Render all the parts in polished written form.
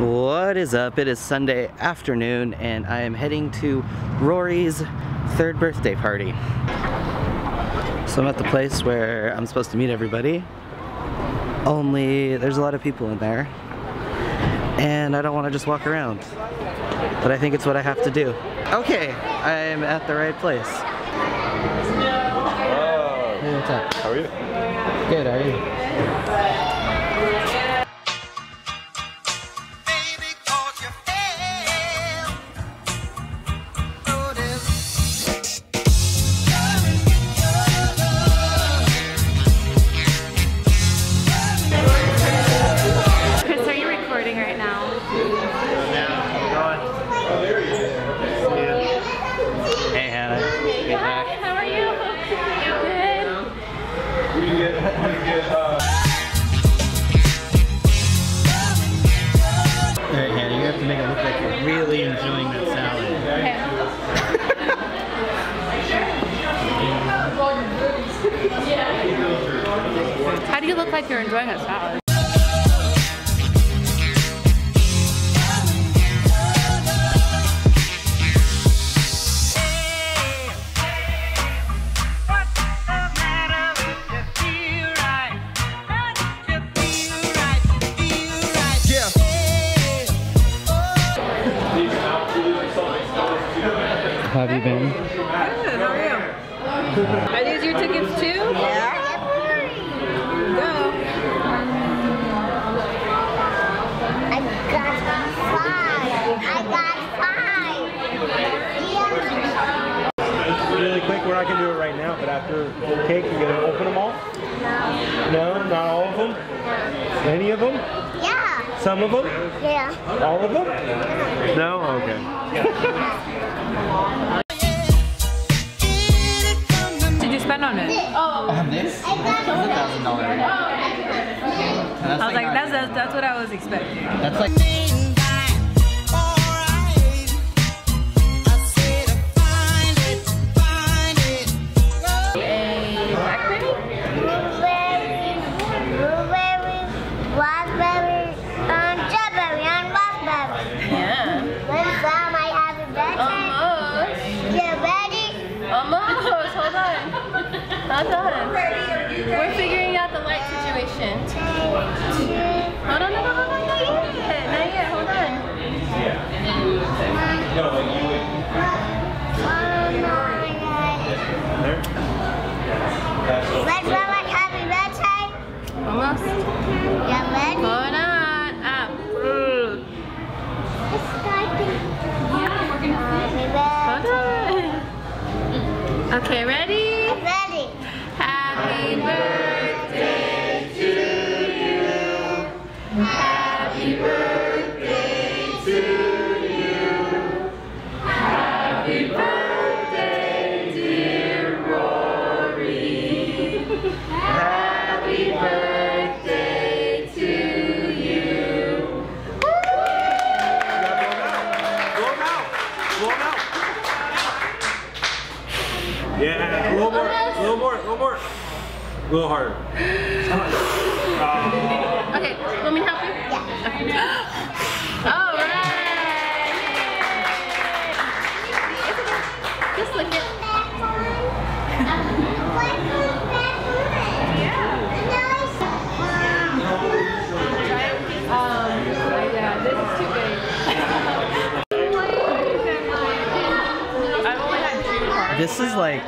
What is up? It is Sunday afternoon and I am heading to Rory's third birthday party. So I'm at the place where I'm supposed to meet everybody, only there's a lot of people in there and I don't want to just walk around, but I think it's what I have to do. Okay, I'm at the right place. Hello. Hey, what's up? How are you? Good, how are you? Alright, Hannah, you have to make it look like you're really enjoying that salad. Okay. How do you look like you're enjoying a salad? How have you been? Good, how are you? Are these your tickets too? Yeah. Go. I got five. Yeah. Really quick, we're not going to do it right now, but after the cake, you're going to open them all? No. No? Not all of them? Any of them? Yeah. Some of them? Yeah. All of them? Yeah. No? Okay. Did you spend on it? Oh. On this? That's $1,000. I was like, that's what I was expecting. That's like. A blackberry? Blueberry, raspberry, strawberry, and raspberry. Yeah. When's that my other bedtime? Almost, hold on. Not done. We're figuring out the light situation. Hold on, no, not yet, hold on. Red, red, happy red tie. Almost. Yeah, red. Hold on, up. It's starting. Yeah, we're gonna hold on. Okay, ready? I'm ready. Happy birthday to you. Happy birthday to you. Happy birthday, dear Rory. Happy birthday to you. Woo! Blow now. Yeah, a little more. A little harder. Okay, let me help you? Yeah. All right! Just lick it. Yeah, this is too big. This is like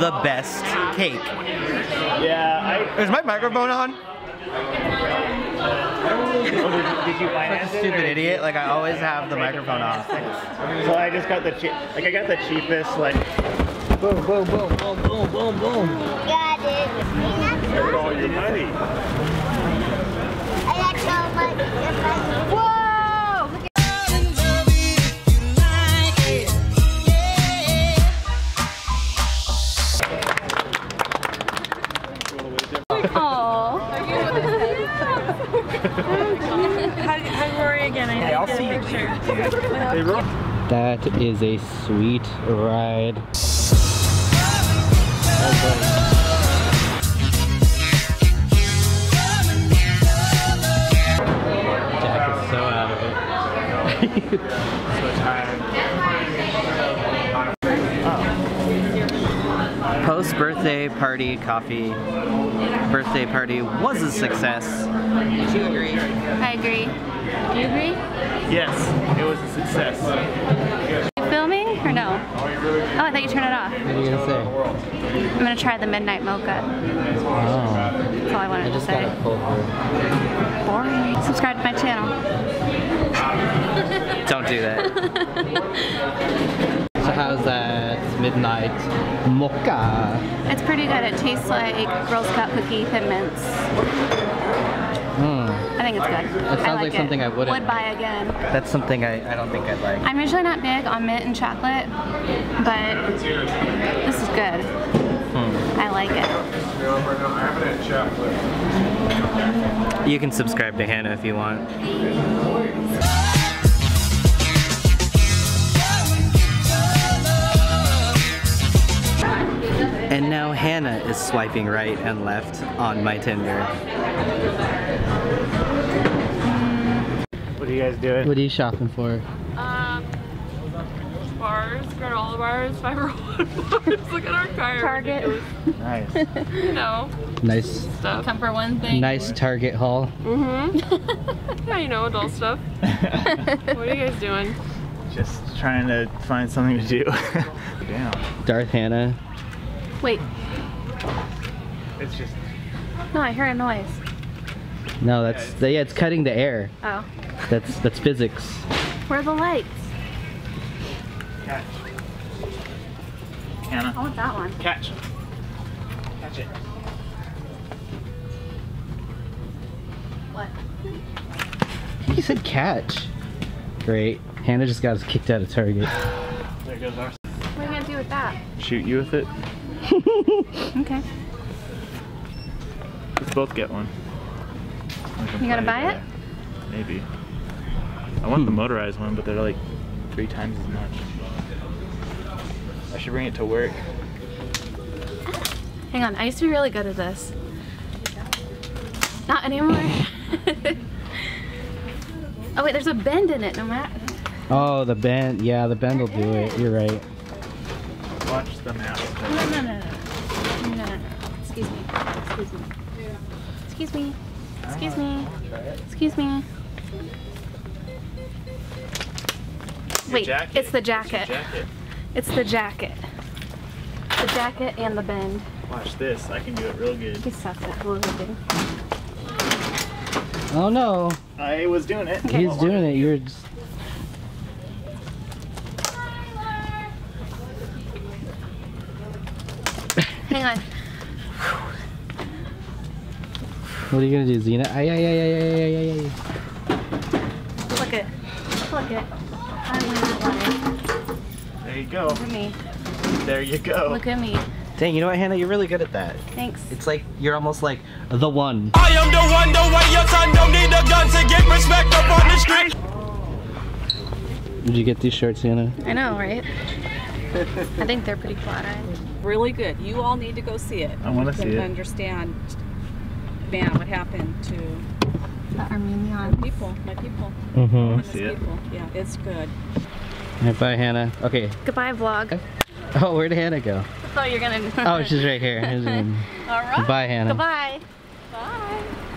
the best cake. Yeah. Is my microphone on? Did you finance it? Stupid idiot! Like I always have the microphone off. So I just got the cheapest. Like boom. Got it. That's all your money. I got so much money. Hi, Rory again. Hey, I'll see you. Hey, Rory. That is a sweet ride. Jack is so Oh. Post birthday party coffee. Birthday party was a success. Would you agree? I agree. Do you agree? Yes, it was a success. Are you filming or no? Oh, I thought you turned it off. What are you gonna say? I'm gonna try the midnight mocha. Oh. That's all I wanted to say. Boring. Subscribe to my channel. Don't do that. So how's that midnight mocha? It's pretty good. It tastes like Girl Scout cookie thin mints. Mm. I think it's good. It sounds like something I would buy again. That's something I don't think I'd like. I'm usually not big on mint and chocolate, but this is good. Hmm. I like it. You can subscribe to Hannah if you want. And now Hannah is swiping right and left on my Tinder. What are you guys doing? What are you shopping for? Bars, granola bars, Fiber One bars. Look at our car. Target. Nice. You know. Nice stuff. Come for one thing. Nice Target haul. Mm-hmm. Yeah, you know, adult stuff. What are you guys doing? Just trying to find something to do. Damn. Darth Hannah. Wait. It's just... No, I hear a noise. No, that's... Yeah, it's cutting the air. Oh. That's physics. Where are the lights? Catch. Hannah. I want that one. Catch. Catch it. What? He said catch. Great. Hannah just got us kicked out of Target. There goes our... What are you gonna do with that? Shoot you with it. Okay. Let's both get one. You gotta buy it? Maybe. I want the motorized one, but they're like 3 times as much. I should bring it to work. Hang on, I used to be really good at this. Not anymore. Oh wait, there's a bend in it, no matter. Oh, the bend. Yeah, the bend will do it. You're right. Watch the map. No. Excuse me. Excuse me. Excuse me. Excuse me. Excuse me. Wait, it's the jacket. It's the jacket. The jacket and the bend. Watch this. I can do it real good. He sucks at losing. Oh no. I was doing it. Okay. He's doing it. You're just... Hang on. What are you gonna do, Zena? Ay. Look it. Look it. I win that one. There you go. Look at me. There you go. Look at me. Dang, you know what, Hannah? You're really good at that. Thanks. It's like, you're almost like the one. I am the one, the way your son don't need a gun to get respect up on the street. Did you get these shirts, Hannah? I know, right? I think they're pretty flattering. Really good. You all need to go see it. I want to see it. Understand, man, what happened to the Armenian people, my people. Mm-hmm. See it. Yeah, it's good. Right, bye, Hannah. Okay. Goodbye, vlog. Oh, where'd Hannah go? I thought you were gonna. Oh, she's right here. All right. Bye, Hannah. Goodbye. Bye.